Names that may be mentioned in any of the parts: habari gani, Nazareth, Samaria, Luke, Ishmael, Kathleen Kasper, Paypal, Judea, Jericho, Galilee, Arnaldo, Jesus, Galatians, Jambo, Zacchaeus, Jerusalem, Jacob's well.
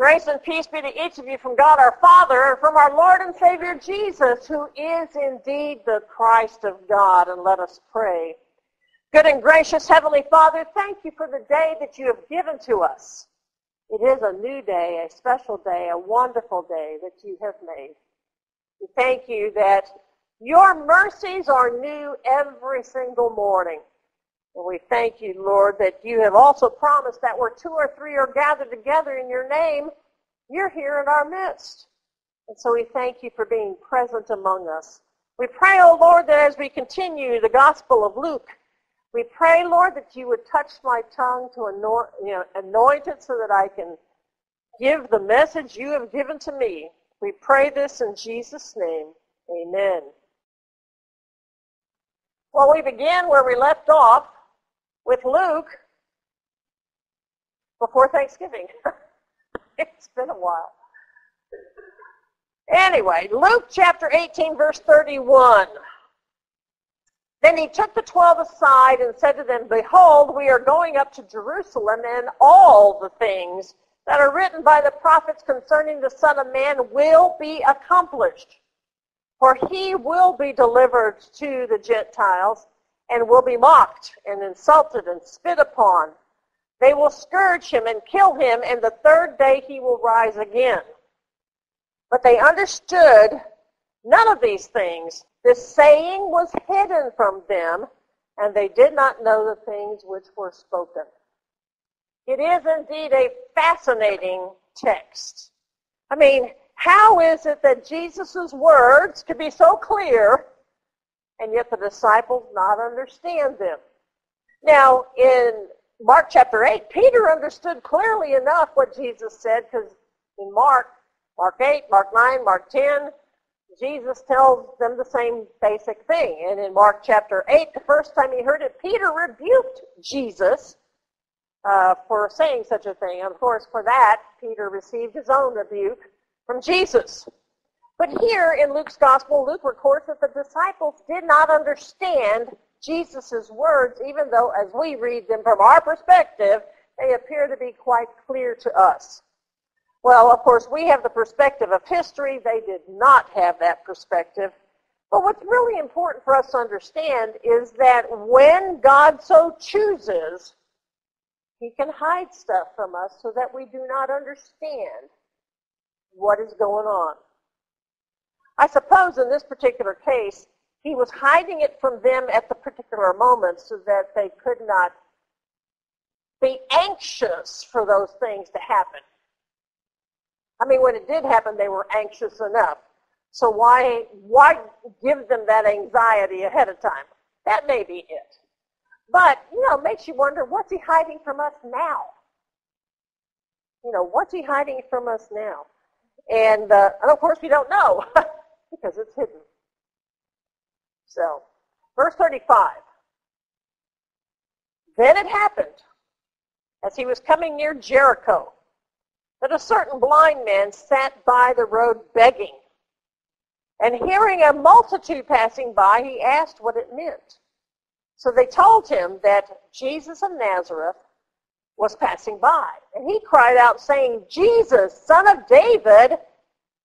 Grace and peace be to each of you from God our Father and from our Lord and Savior Jesus, who is indeed the Christ of God. And let us pray. Good and gracious Heavenly Father, thank you for the day that you have given to us. It is a new day, a special day, a wonderful day that you have made. We thank you that your mercies are new every single morning. And we thank you, Lord, that you have also promised that where two or three are gathered together in your name, you're here in our midst. And so we thank you for being present among us. We pray, O Lord, that as we continue the Gospel of Luke, we pray, Lord, that you would touch my tongue to anoint it so that I can give the message you have given to me. We pray this in Jesus' name. Amen. Well, we begin where we left off, with Luke before Thanksgiving. It's been a while. Anyway, Luke chapter 18, verse 31. Then he took the 12 aside and said to them, "Behold, we are going up to Jerusalem, and all the things that are written by the prophets concerning the Son of Man will be accomplished. For he will be delivered to the Gentiles, and will be mocked and insulted and spit upon. They will scourge him and kill him, and the third day he will rise again." But they understood none of these things. This saying was hidden from them, and they did not know the things which were spoken. It is indeed a fascinating text. I mean, how is it that Jesus' words could be so clear, and yet the disciples not understand them? Now, in Mark chapter 8, Peter understood clearly enough what Jesus said, because in Mark 8, Mark 9, Mark 10, Jesus tells them the same basic thing. And in Mark chapter 8, the first time he heard it, Peter rebuked Jesus for saying such a thing. And of course, for that, Peter received his own rebuke from Jesus. But here in Luke's Gospel, Luke records that the disciples did not understand Jesus' words, even though as we read them from our perspective, they appear to be quite clear to us. Well, of course, we have the perspective of history. They did not have that perspective. But what's really important for us to understand is that when God so chooses, he can hide stuff from us so that we do not understand what is going on. I suppose in this particular case, he was hiding it from them at the particular moment so that they could not be anxious for those things to happen. I mean, when it did happen, they were anxious enough. So why give them that anxiety ahead of time? That may be it. But, it makes you wonder, what's he hiding from us now? What's he hiding from us now? And of course, we don't know because it's hidden. So, verse 35. Then it happened, as he was coming near Jericho, that a certain blind man sat by the road begging. And hearing a multitude passing by, he asked what it meant. So they told him that Jesus of Nazareth was passing by. And he cried out, saying, "Jesus, Son of David,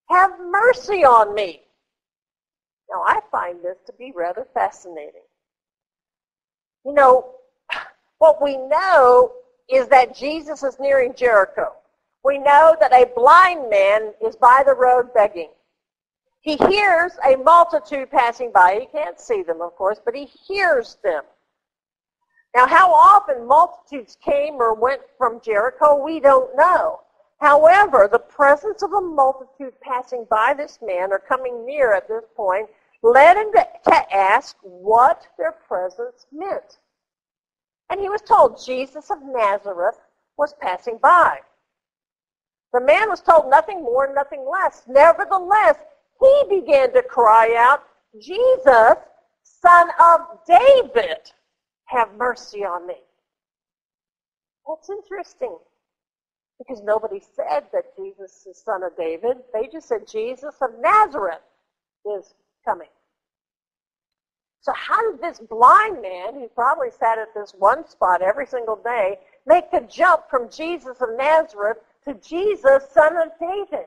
have mercy on me." Now, I find this to be rather fascinating. What we know is that Jesus is nearing Jericho. We know that a blind man is by the road begging. He hears a multitude passing by. He can't see them, of course, but he hears them. Now, how often multitudes came or went from Jericho, we don't know. However, the presence of a multitude passing by this man or coming near at this point led him to ask what their presence meant. And he was told Jesus of Nazareth was passing by. The man was told nothing more and nothing less. Nevertheless, he began to cry out, "Jesus, Son of David, have mercy on me." That's interesting, because nobody said that Jesus is Son of David. They just said Jesus of Nazareth is coming. So how did this blind man, who probably sat at this one spot every single day, make the jump from Jesus of Nazareth to Jesus, son of David.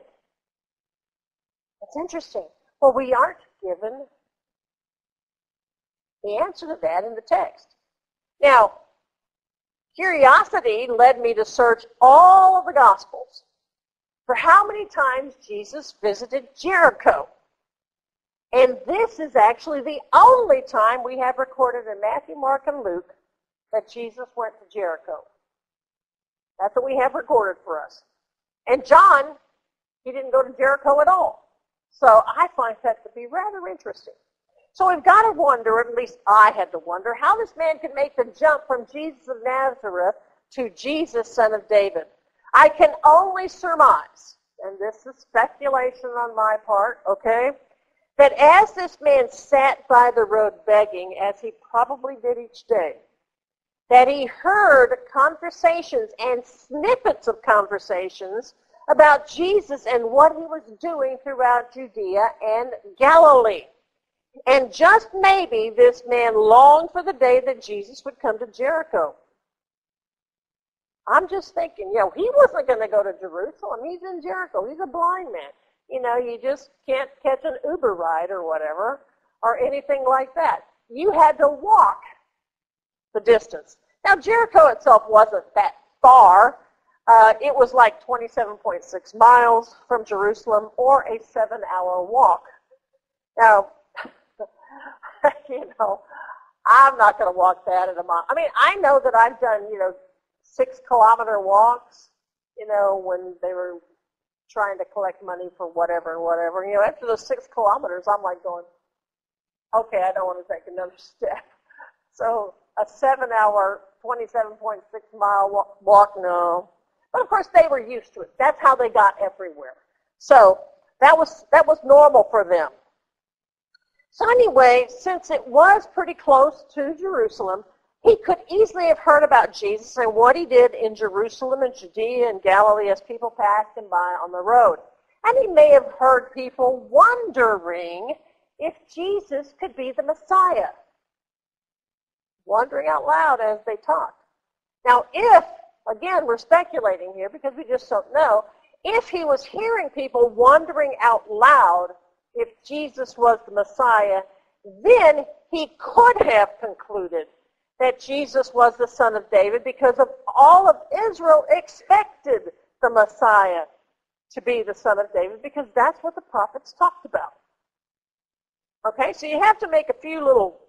That's interesting. Well, we aren't given the answer to that in the text. Now, curiosity led me to search all of the Gospels for how many times Jesus visited Jericho. And this is actually the only time we have recorded in Matthew, Mark, and Luke that Jesus went to Jericho. That's what we have recorded for us. And John, he didn't go to Jericho at all. So I find that to be rather interesting. So we've got to wonder, at least I had to wonder, how this man could make the jump from Jesus of Nazareth to Jesus, son of David. I can only surmise, and this is speculation on my part, okay, that as this man sat by the road begging, as he probably did each day, that he heard conversations and snippets of conversations about Jesus and what he was doing throughout Judea and Galilee. And just maybe this man longed for the day that Jesus would come to Jericho. I'm just thinking, you know, he wasn't going to go to Jerusalem. He's in Jericho. He's a blind man. You know, you just can't catch an Uber ride or whatever or anything like that. You had to walk the distance. Now, Jericho itself wasn't that far. It was like 27.6 miles from Jerusalem or a 7-hour walk. Now, you know, I'm not going to walk that in a mile. I mean, I know that I've done, you know, 6-kilometer walks, you know, when they were trying to collect money for whatever. You know, after those 6 kilometers, I'm like going, okay, I don't want to take another step. So a 7-hour, 27.6-mile walk, no. But of course, they were used to it. That's how they got everywhere. So that was normal for them. So anyway, since it was pretty close to Jerusalem, he could easily have heard about Jesus and what he did in Jerusalem and Judea and Galilee as people passed him by on the road. And he may have heard people wondering if Jesus could be the Messiah, wondering out loud as they talked. Now, if, again, we're speculating here because we just don't know, if he was hearing people wondering out loud if Jesus was the Messiah, then he could have concluded that Jesus was the son of David because of all of Israel expected the Messiah to be the son of David because that's what the prophets talked about. Okay, so you have to make a few little,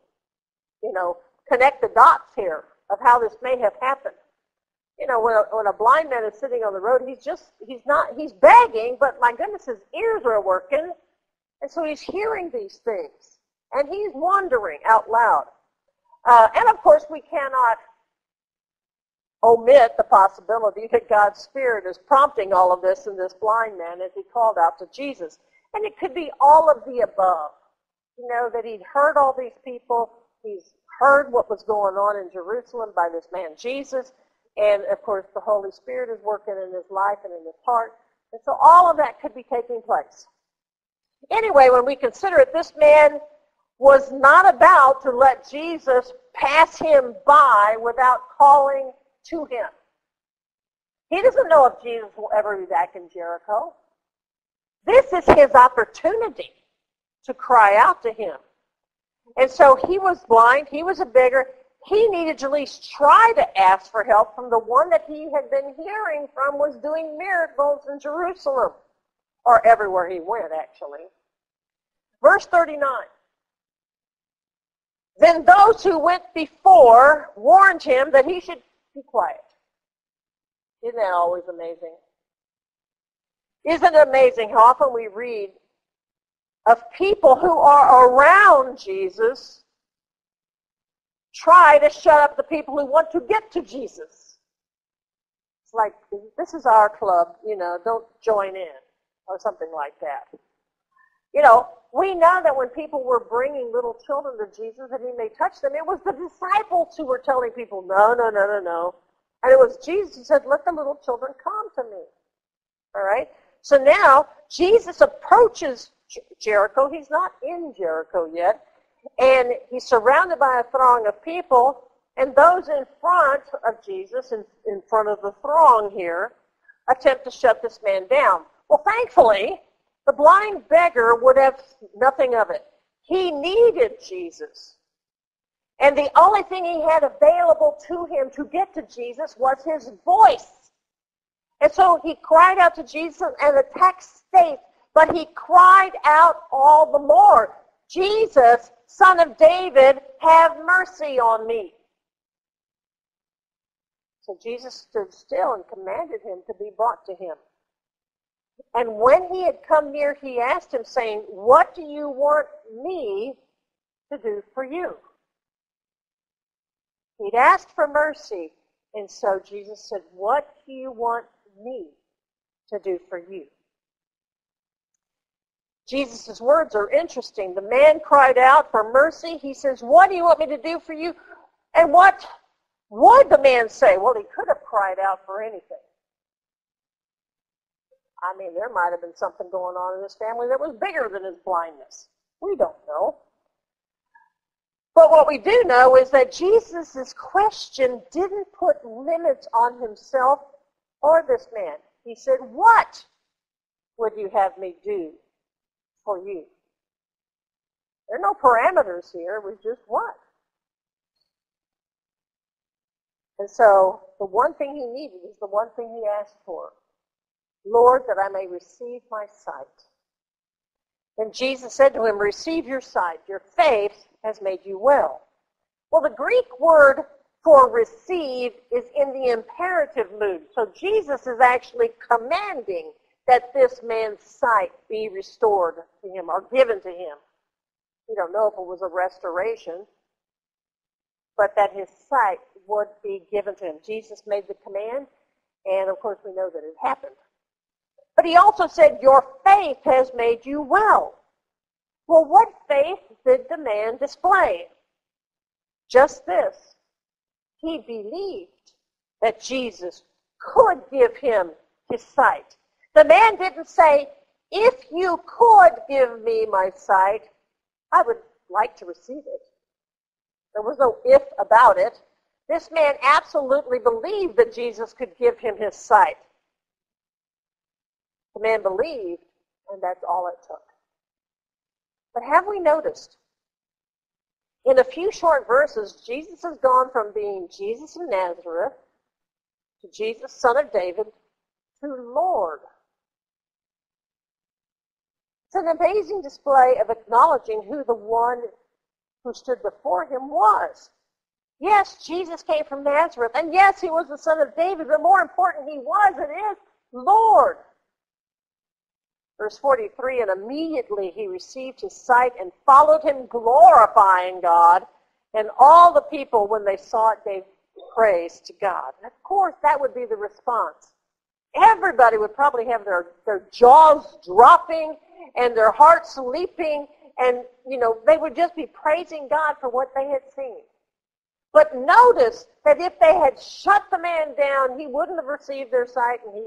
you know, connect the dots here of how this may have happened. You know, when a blind man is sitting on the road, he's begging, but my goodness, his ears are working, and so he's hearing these things, and he's wondering out loud. And, of course, we cannot omit the possibility that God's Spirit is prompting all of this in this blind man as he called out to Jesus. And it could be all of the above. You know, that he'd heard all these people. He's heard what was going on in Jerusalem by this man Jesus. And, of course, the Holy Spirit is working in his life and in his heart. And so all of that could be taking place. Anyway, when we consider it, this man was not about to let Jesus pass him by without calling to him. He doesn't know if Jesus will ever be back in Jericho. This is his opportunity to cry out to him. And so he was blind. He was a beggar. He needed to at least try to ask for help from the one that he had been hearing from was doing miracles in Jerusalem, or everywhere he went, actually. Verse 39. Then those who went before warned him that he should be quiet. Isn't that always amazing? Isn't it amazing how often we read of people who are around Jesus try to shut up the people who want to get to Jesus? It's like, this is our club, you know, don't join in, or something like that. You know, we know that when people were bringing little children to Jesus that he may touch them, it was the disciples who were telling people, no, no, no, no, no. And it was Jesus who said, let the little children come to me. All right? So now Jesus approaches Jericho. He's not in Jericho yet. And he's surrounded by a throng of people. And those in front of Jesus, in front of the throng here, attempt to shut this man down. Well, thankfully, the blind beggar would have nothing of it. He needed Jesus. And the only thing he had available to him to get to Jesus was his voice. And so he cried out to Jesus, and the text states, but he cried out all the more, Jesus, Son of David, have mercy on me. So Jesus stood still and commanded him to be brought to him. And when he had come near, he asked him, saying, what do you want me to do for you? He'd asked for mercy, and so Jesus said, what do you want me to do for you? Jesus' words are interesting. The man cried out for mercy. He says, what do you want me to do for you? And what would the man say? Well, he could have cried out for anything. I mean, there might have been something going on in his family that was bigger than his blindness. We don't know. But what we do know is that Jesus' question didn't put limits on himself or this man. He said, what would you have me do for you? There are no parameters here. It was just what. And so the one thing he needed is the one thing he asked for. Lord, that I may receive my sight. And Jesus said to him, receive your sight. Your faith has made you well. Well, the Greek word for receive is in the imperative mood. So Jesus is actually commanding that this man's sight be restored to him or given to him. We don't know if it was a restoration, but that his sight would be given to him. Jesus made the command, and of course we know that it happened. But he also said, your faith has made you well. Well, what faith did the man display? Just this. He believed that Jesus could give him his sight. The man didn't say, if you could give me my sight, I would like to receive it. There was no if about it. This man absolutely believed that Jesus could give him his sight. The man believed, and that's all it took. But have we noticed? In a few short verses, Jesus has gone from being Jesus of Nazareth to Jesus, Son of David, to Lord. It's an amazing display of acknowledging who the one who stood before him was. Yes, Jesus came from Nazareth, and yes, he was the Son of David, but more important, he was and is Lord. Verse 43, and immediately he received his sight and followed him, glorifying God. And all the people, when they saw it, gave praise to God. And of course, that would be the response. Everybody would probably have their jaws dropping and their hearts leaping. And, they would just be praising God for what they had seen. But notice that if they had shut the man down, he wouldn't have received their sight, and he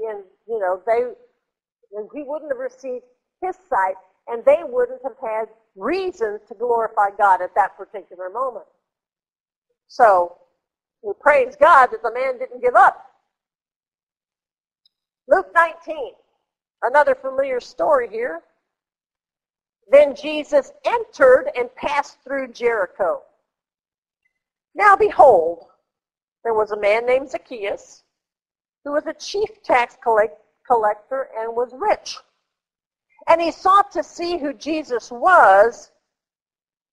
wouldn't have received his sight, and they wouldn't have had reason to glorify God at that particular moment. So we praise God that the man didn't give up. Luke 19, another familiar story here. Then Jesus entered and passed through Jericho. Now behold, there was a man named Zacchaeus, who was a chief tax collector and was rich. And he sought to see who Jesus was,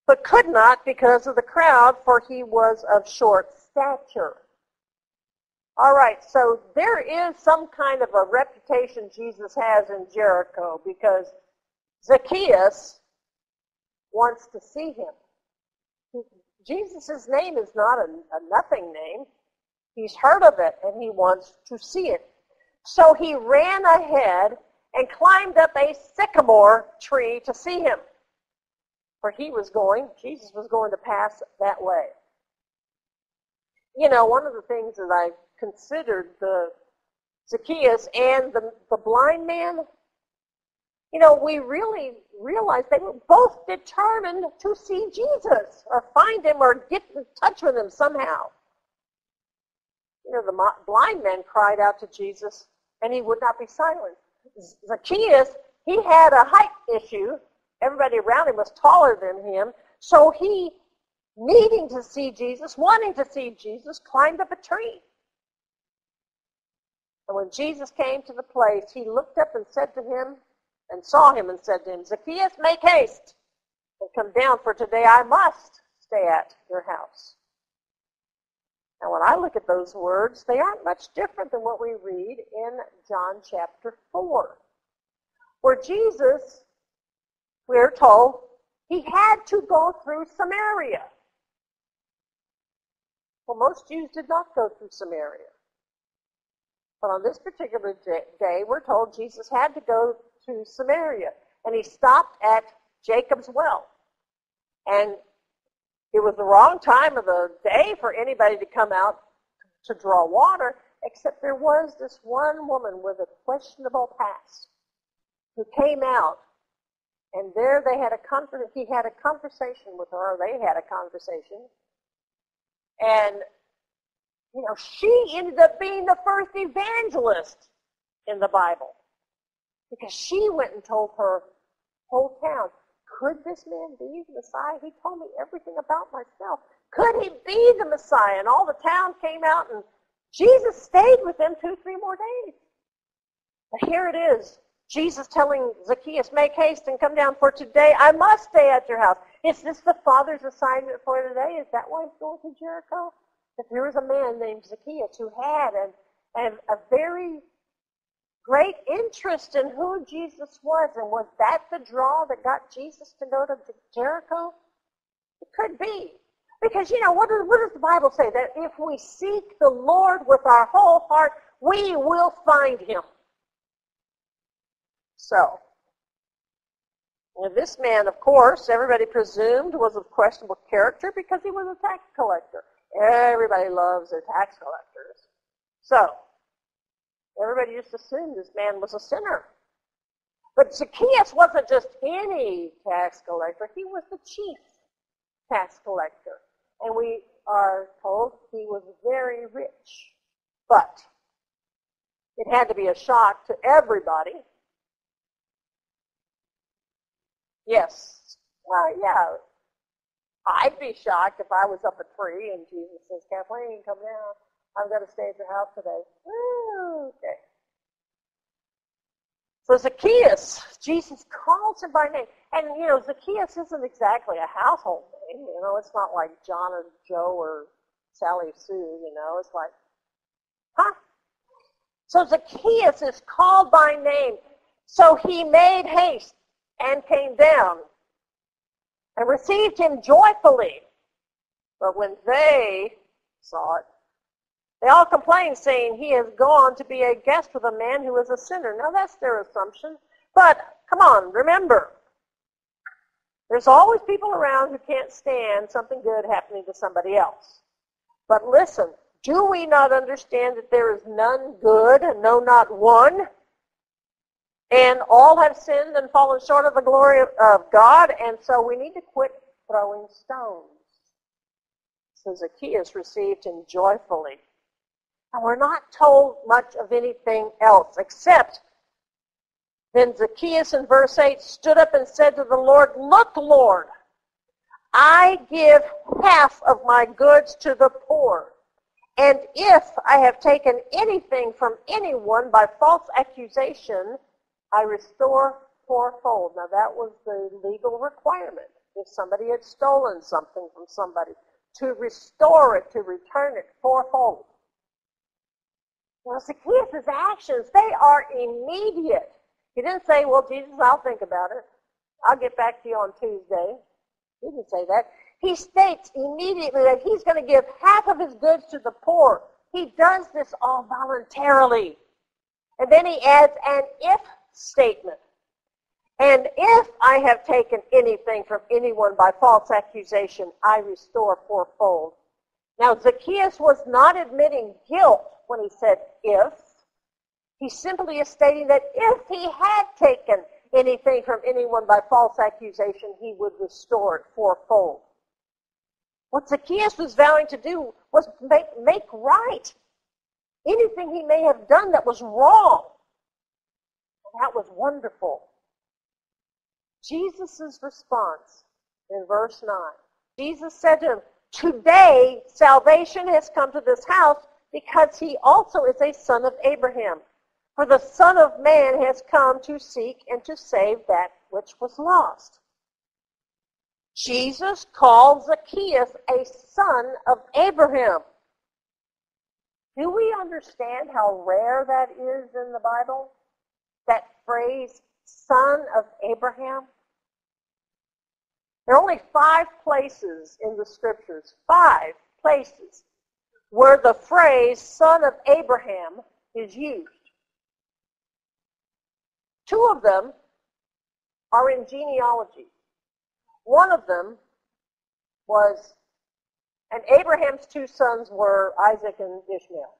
but could not because of the crowd, for he was of short stature. All right, so there is some kind of a reputation Jesus has in Jericho because Zacchaeus wants to see him. Jesus' name is not a nothing name. He's heard of it, and he wants to see it. So he ran ahead and climbed up a sycamore tree to see him. For Jesus was going to pass that way. One of the things that I considered the Zacchaeus and the blind man, we really realized they were both determined to see Jesus or find him or get in touch with him somehow. The blind man cried out to Jesus, and he would not be silent. Zacchaeus, he had a height issue. Everybody around him was taller than him. So he, needing to see Jesus, wanting to see Jesus, climbed up a tree. And when Jesus came to the place, he looked up and said to him, and saw him and said to him, Zacchaeus, make haste and come down, for today I must stay at your house. Now, when I look at those words, they aren't much different than what we read in John chapter 4, where Jesus, we're told, he had to go through Samaria. Well, most Jews did not go through Samaria. But on this particular day, we're told Jesus had to go to Samaria, and he stopped at Jacob's well. And it was the wrong time of the day for anybody to come out to draw water, except there was this one woman with a questionable past who came out, and there they had a conversation with her, and she ended up being the first evangelist in the Bible, because she went and told her whole town, could this man be the Messiah? He told me everything about myself. Could he be the Messiah? And all the town came out, and Jesus stayed with them 2-3 more days. But here it is, Jesus telling Zacchaeus, make haste and come down, for today I must stay at your house. Is this the Father's assignment for today? Is that why he's going to Jericho? That there was a man named Zacchaeus who had a very great interest in who Jesus was. And was that the draw that got Jesus to go to Jericho? It could be. Because, what does the Bible say? That if we seek the Lord with our whole heart, we will find him. So, this man, of course, everybody presumed was of questionable character because he was a tax collector. Everybody loves their tax collectors. So, everybody just assumed this man was a sinner. But Zacchaeus wasn't just any tax collector. He was the chief tax collector. And we are told he was very rich. But it had to be a shock to everybody. Yes. Well, yeah. I'd be shocked if I was up a tree and Jesus says, Kathleen, come down. I'm going to stay at your house today. Woo, okay. So Zacchaeus, Jesus calls him by name. And, Zacchaeus isn't exactly a household name. It's not like John or Joe or Sally Sue, It's like, huh? So Zacchaeus is called by name. So he made haste and came down and received him joyfully. But when they saw it, they all complained, saying, he has gone to be a guest with a man who is a sinner. Now, that's their assumption. But, come on, remember, there's always people around who can't stand something good happening to somebody else. But listen, do we not understand that there is none good, no, not one? And all have sinned and fallen short of the glory of God, and so we need to quit throwing stones. So Zacchaeus received him joyfully. And we're not told much of anything else, except then Zacchaeus in verse 8 stood up and said to the Lord, look, Lord, I give half of my goods to the poor. And if I have taken anything from anyone by false accusation, I restore fourfold. Now, that was the legal requirement. If somebody had stolen something from somebody, to restore it, to return it fourfold. Now, Zacchaeus' actions, they are immediate. He didn't say, well, Jesus, I'll think about it. I'll get back to you on Tuesday. He didn't say that. He states immediately that he's going to give half of his goods to the poor. He does this all voluntarily. And then he adds, and if statement. And if I have taken anything from anyone by false accusation, I restore fourfold. Now, Zacchaeus was not admitting guilt when he said if. He simply is stating that if he had taken anything from anyone by false accusation, he would restore it fourfold. What Zacchaeus was vowing to do was make right anything he may have done that was wrong. And that was wonderful. Jesus' response in verse 9. Jesus said to him, "Today salvation has come to this house, because he also is a son of Abraham. For the Son of Man has come to seek and to save that which was lost." Jesus called Zacchaeus a son of Abraham. Do we understand how rare that is in the Bible? That phrase, son of Abraham? There are only 5 places in the Scriptures, 5 places, where the phrase son of Abraham is used. 2 of them are in genealogy. One of them was, and Abraham's 2 sons were Isaac and Ishmael.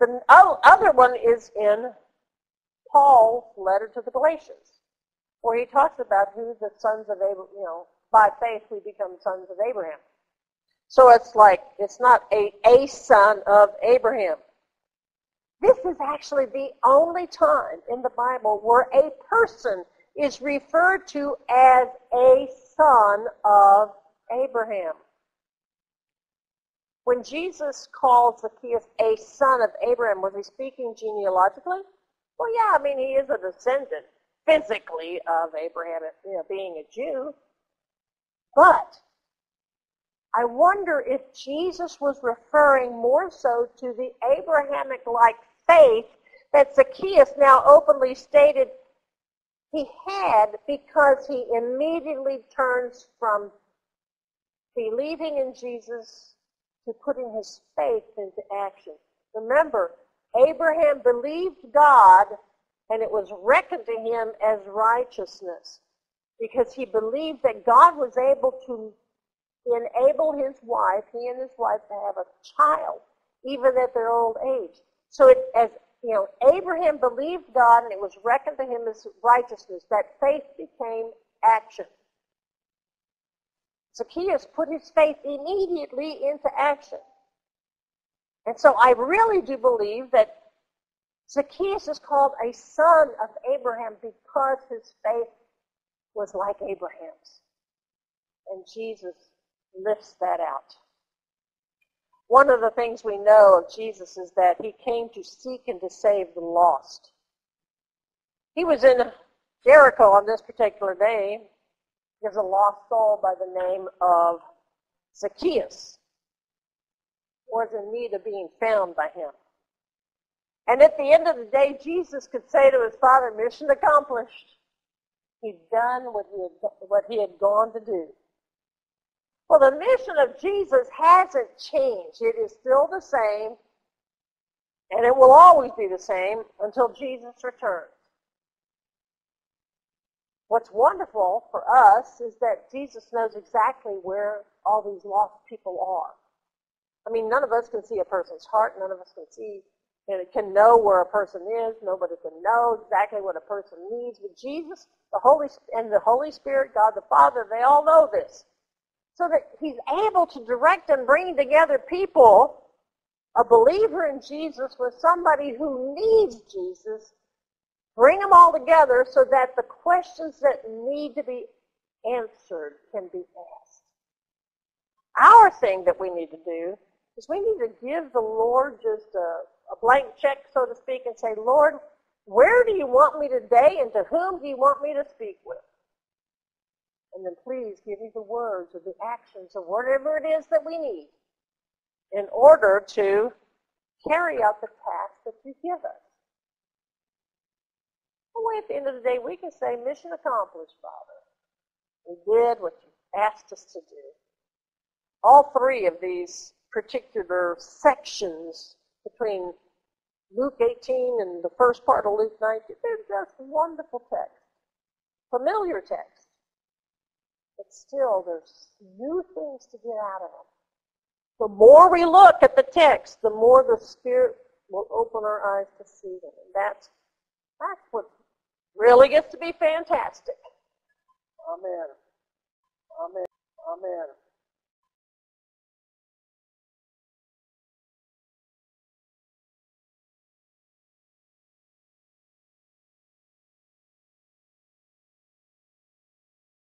The other one is in Paul's letter to the Galatians, where he talks about who the sons of Abraham, by faith we become sons of Abraham. So it's like, it's not a son of Abraham. This is actually the only time in the Bible where a person is referred to as a son of Abraham. When Jesus called Zacchaeus a son of Abraham, was he speaking genealogically? Well, yeah, he is a descendant physically of Abraham, being a Jew. But I wonder if Jesus was referring more so to the Abrahamic-like faith that Zacchaeus now openly stated he had, because he immediately turns from believing in Jesus to putting his faith into action. Remember, Abraham believed God, and it was reckoned to him as righteousness, because he believed that God was able to enable his wife to have a child, even at their old age. So Abraham believed God, and it was reckoned to him as righteousness. That faith became action. Zacchaeus put his faith immediately into action. And so I really do believe that Zacchaeus is called a son of Abraham because his faith was like Abraham's. And Jesus lifts that out. One of the things we know of Jesus is that he came to seek and to save the lost. He was in Jericho on this particular day. There's a lost soul by the name of Zacchaeus, was in need of being found by him. And at the end of the day, Jesus could say to his Father, "Mission accomplished." He'd done what he had gone to do. Well, the mission of Jesus hasn't changed. It is still the same, and it will always be the same until Jesus returns. What's wonderful for us is that Jesus knows exactly where all these lost people are. None of us can see a person's heart. None of us can see, can know where a person is. Nobody can know exactly what a person needs. But Jesus, the Holy Spirit, God the Father, they all know this. So that he's able to direct and bring together people, a believer in Jesus with somebody who needs Jesus, bring them all together so that the questions that need to be answered can be asked. Our thing that we need to do is we need to give the Lord just a blank check, so to speak, and say, "Lord, where do you want me today, and to whom do you want me to speak with? And then please give me the words or the actions or whatever it is that we need in order to carry out the task that you give us." Well, at the end of the day, we can say, "Mission accomplished, Father. We did what you asked us to do." All 3 of these particular sections between Luke 18 and the first part of Luke 19, they're just wonderful texts, familiar texts. But still, there's new things to get out of them. The more we look at the text, the more the Spirit will open our eyes to see them. And that's what really gets to be fantastic. Amen. Amen. Amen.